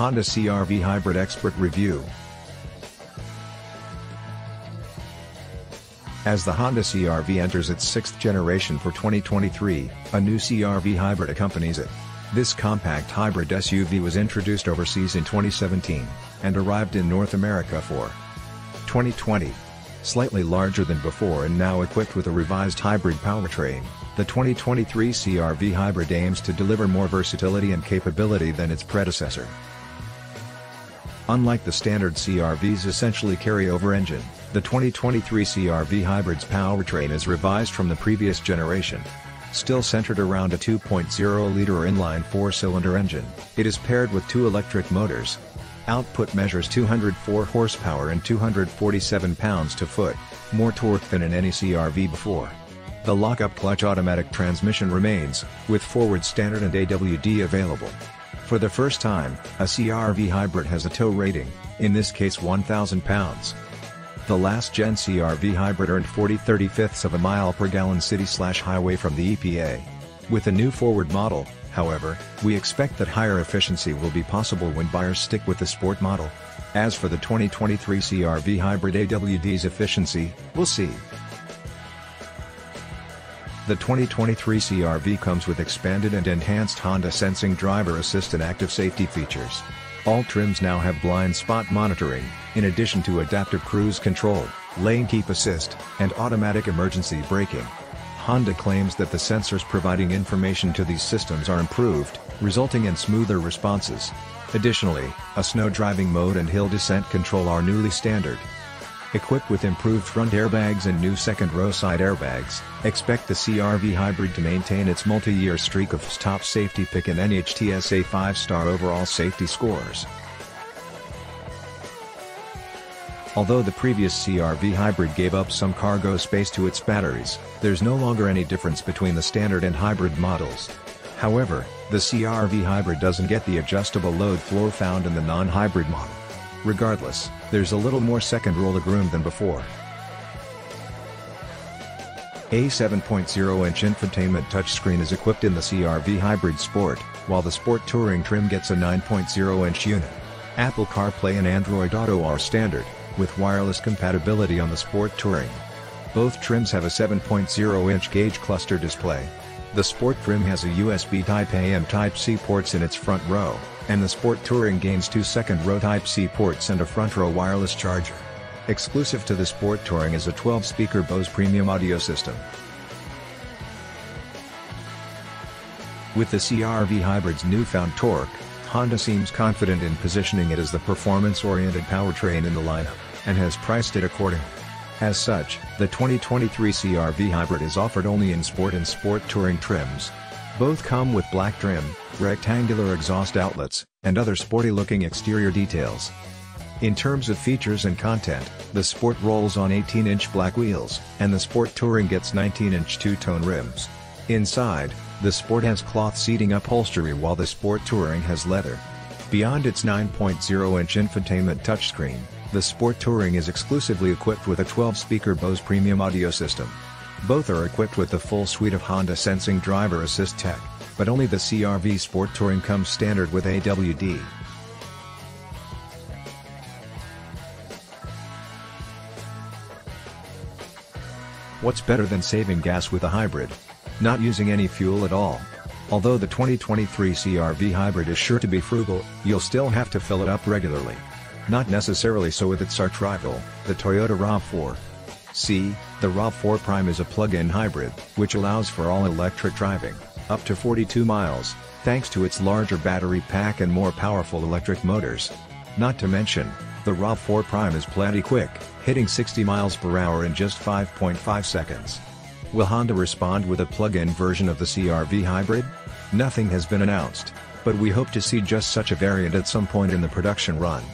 Honda CR-V Hybrid Expert Review. As the Honda CR-V enters its sixth generation for 2023, a new CR-V Hybrid accompanies it. This compact hybrid SUV was introduced overseas in 2017, and arrived in North America for 2020. Slightly larger than before and now equipped with a revised hybrid powertrain, the 2023 CR-V Hybrid aims to deliver more versatility and capability than its predecessor. Unlike the standard CR-V's essentially carryover engine, the 2023 CR-V Hybrid's powertrain is revised from the previous generation. Still centered around a 2.0-liter inline four-cylinder engine, it is paired with two electric motors. Output measures 204 horsepower and 247 pounds-to-foot, more torque than in any CR-V before. The lock-up clutch automatic transmission remains, with forward standard and AWD available. For the first time, a CR-V Hybrid has a tow rating, in this case 1,000 pounds. The last-gen CR-V Hybrid earned 40/35 of a mile per gallon city/highway from the EPA. With a new forward model, however, we expect that higher efficiency will be possible when buyers stick with the sport model. As for the 2023 CR-V Hybrid AWD's efficiency, we'll see. The 2023 CR-V comes with expanded and enhanced Honda Sensing driver assist and active safety features. All trims now have blind spot monitoring, in addition to adaptive cruise control, lane keep assist, and automatic emergency braking. Honda claims that the sensors providing information to these systems are improved, resulting in smoother responses. Additionally, a snow driving mode and hill descent control are newly standard. Equipped with improved front airbags and new second-row side airbags, expect the CR-V Hybrid to maintain its multi-year streak of top safety pick and NHTSA 5-star overall safety scores. Although the previous CR-V Hybrid gave up some cargo space to its batteries, there's no longer any difference between the standard and hybrid models. However, the CR-V Hybrid doesn't get the adjustable load floor found in the non-hybrid model. Regardless, there's a little more second row of room than before. A 7.0-inch infotainment touchscreen is equipped in the CR-V Hybrid Sport, while the Sport Touring trim gets a 9.0-inch unit. Apple CarPlay and Android Auto are standard, with wireless compatibility on the Sport Touring. Both trims have a 7.0-inch gauge cluster display. The Sport trim has a USB Type-A and Type-C ports in its front row, and the Sport Touring gains two second-row Type-C ports and a front-row wireless charger. Exclusive to the Sport Touring is a 12-speaker Bose premium audio system. With the CR-V Hybrid's newfound torque, Honda seems confident in positioning it as the performance-oriented powertrain in the lineup, and has priced it accordingly. As such, the 2023 CR-V Hybrid is offered only in Sport and Sport Touring trims. Both come with black trim, rectangular exhaust outlets, and other sporty-looking exterior details. In terms of features and content, the Sport rolls on 18-inch black wheels, and the Sport Touring gets 19-inch two-tone rims. Inside, the Sport has cloth seating upholstery while the Sport Touring has leather. Beyond its 9.0-inch infotainment touchscreen, the Sport Touring is exclusively equipped with a 12-speaker Bose premium audio system. Both are equipped with the full suite of Honda Sensing driver assist tech, but only the CR-V Sport Touring comes standard with AWD. What's better than saving gas with a hybrid? Not using any fuel at all. Although the 2023 CR-V Hybrid is sure to be frugal, you'll still have to fill it up regularly. Not necessarily so with its arch rival, the Toyota RAV4. See, the RAV4 Prime is a plug-in hybrid, which allows for all-electric driving, up to 42 miles, thanks to its larger battery pack and more powerful electric motors. Not to mention, the RAV4 Prime is plenty quick, hitting 60 miles per hour in just 5.5 seconds. Will Honda respond with a plug-in version of the CR-V Hybrid? Nothing has been announced, but we hope to see just such a variant at some point in the production run.